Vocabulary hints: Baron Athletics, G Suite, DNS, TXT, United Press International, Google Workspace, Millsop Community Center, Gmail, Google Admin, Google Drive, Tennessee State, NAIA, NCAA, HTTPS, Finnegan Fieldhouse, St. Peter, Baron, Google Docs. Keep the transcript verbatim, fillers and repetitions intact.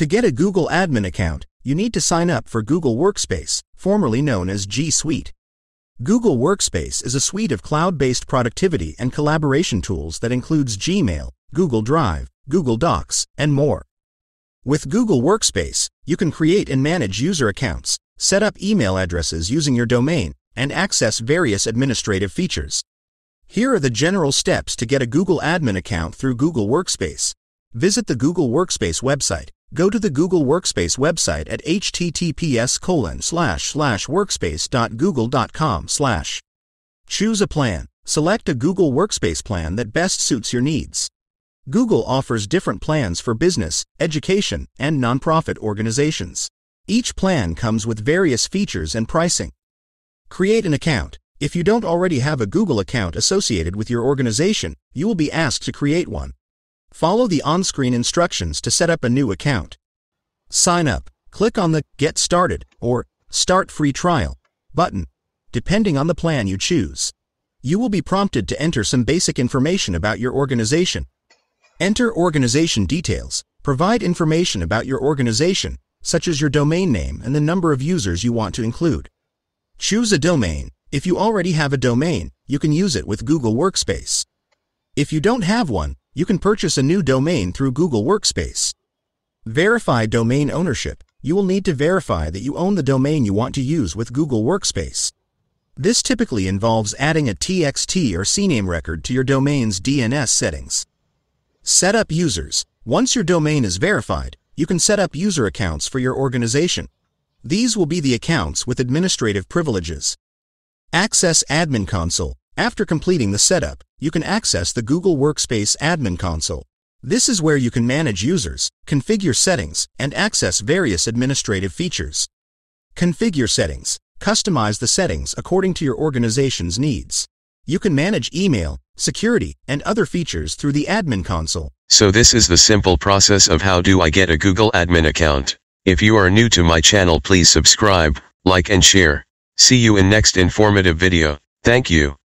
To get a Google admin account, you need to sign up for Google Workspace, formerly known as G Suite. Google Workspace is a suite of cloud-based productivity and collaboration tools that includes Gmail, Google Drive, Google Docs, and more. With Google Workspace, you can create and manage user accounts, set up email addresses using your domain, and access various administrative features. Here are the general steps to get a Google admin account through Google Workspace. Visit the Google Workspace website. Go to the Google Workspace website at h t t p s colon slash slash workspace dot google dot com slash. Choose a plan. Select a Google Workspace plan that best suits your needs. Google offers different plans for business, education, and nonprofit organizations. Each plan comes with various features and pricing. Create an account. If you don't already have a Google account associated with your organization, you will be asked to create one. Follow the on-screen instructions to set up a new account. Sign up. Click on the Get Started or Start Free Trial button, depending on the plan you choose. You will be prompted to enter some basic information about your organization. Enter organization details. Provide information about your organization, such as your domain name and the number of users you want to include. Choose a domain. If you already have a domain, you can use it with Google Workspace. If you don't have one, you can purchase a new domain through Google Workspace. Verify domain ownership. You will need to verify that you own the domain you want to use with Google Workspace. This typically involves adding a T X T or C name record to your domain's D N S settings. Set up users. Once your domain is verified, you can set up user accounts for your organization. These will be the accounts with administrative privileges. Access Admin Console. After completing the setup, you can access the Google Workspace Admin Console. This is where you can manage users, configure settings, and access various administrative features. Configure settings. Customize the settings according to your organization's needs. You can manage email, security, and other features through the Admin Console. So this is the simple process of how do I get a Google admin account. If you are new to my channel, please subscribe, like, and share. See you in next informative video. Thank you.